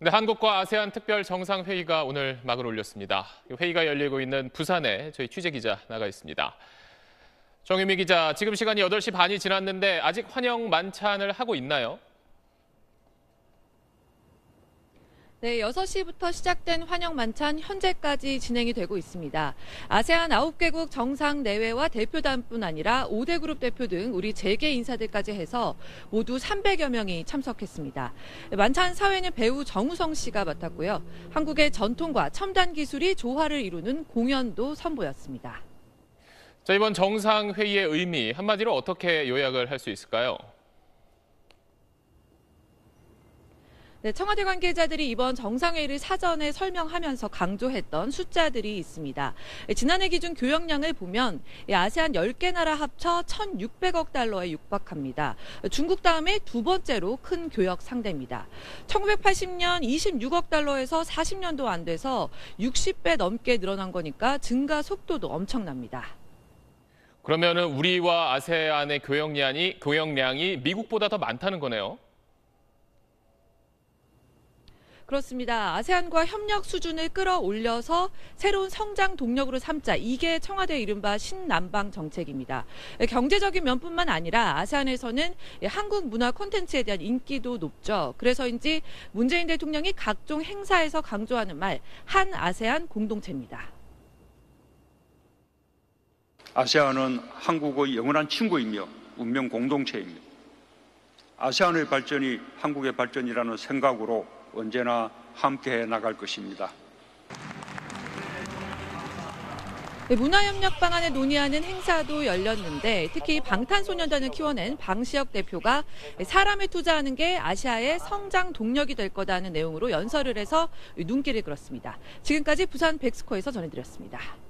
네, 한국과 아세안 특별 정상회의가 오늘 막을 올렸습니다. 회의가 열리고 있는 부산에 저희 취재기자 나가 있습니다. 정유미 기자, 지금 시간이 8시 반이 지났는데 아직 환영 만찬을 하고 있나요? 네, 6시부터 시작된 환영 만찬 현재까지 진행이 되고 있습니다. 아세안 9개국 정상 내외와 대표단뿐 아니라 5대 그룹 대표 등 우리 재계 인사들까지 해서 모두 300여 명이 참석했습니다. 만찬 사회는 배우 정우성 씨가 맡았고요. 한국의 전통과 첨단 기술이 조화를 이루는 공연도 선보였습니다. 자, 이번 정상회의의 의미 한마디로 어떻게 요약을 할 수 있을까요? 네, 청와대 관계자들이 이번 정상회의를 사전에 설명하면서 강조했던 숫자들이 있습니다. 지난해 기준 교역량을 보면 아세안 10개 나라 합쳐 1,600억 달러에 육박합니다. 중국 다음에 두 번째로 큰 교역 상대입니다. 1980년 26억 달러에서 40년도 안 돼서 60배 넘게 늘어난 거니까 증가 속도도 엄청납니다. 그러면은 우리와 아세안의 교역량이 미국보다 더 많다는 거네요. 그렇습니다. 아세안과 협력 수준을 끌어올려서 새로운 성장 동력으로 삼자. 이게 청와대 이른바 신남방 정책입니다. 경제적인 면뿐만 아니라 아세안에서는 한국 문화 콘텐츠에 대한 인기도 높죠. 그래서인지 문재인 대통령이 각종 행사에서 강조하는 말, 한 아세안 공동체입니다. 아세안은 한국의 영원한 친구이며 운명 공동체입니다. 아세안의 발전이 한국의 발전이라는 생각으로 언제나 함께해 나갈 것입니다. 문화협력 방안을 논의하는 행사도 열렸는데 특히 방탄소년단을 키워낸 방시혁 대표가 사람에 투자하는 게 아시아의 성장 동력이 될 거다는 내용으로 연설을 해서 눈길을 끌었습니다. 지금까지 부산 백스코에서 전해드렸습니다.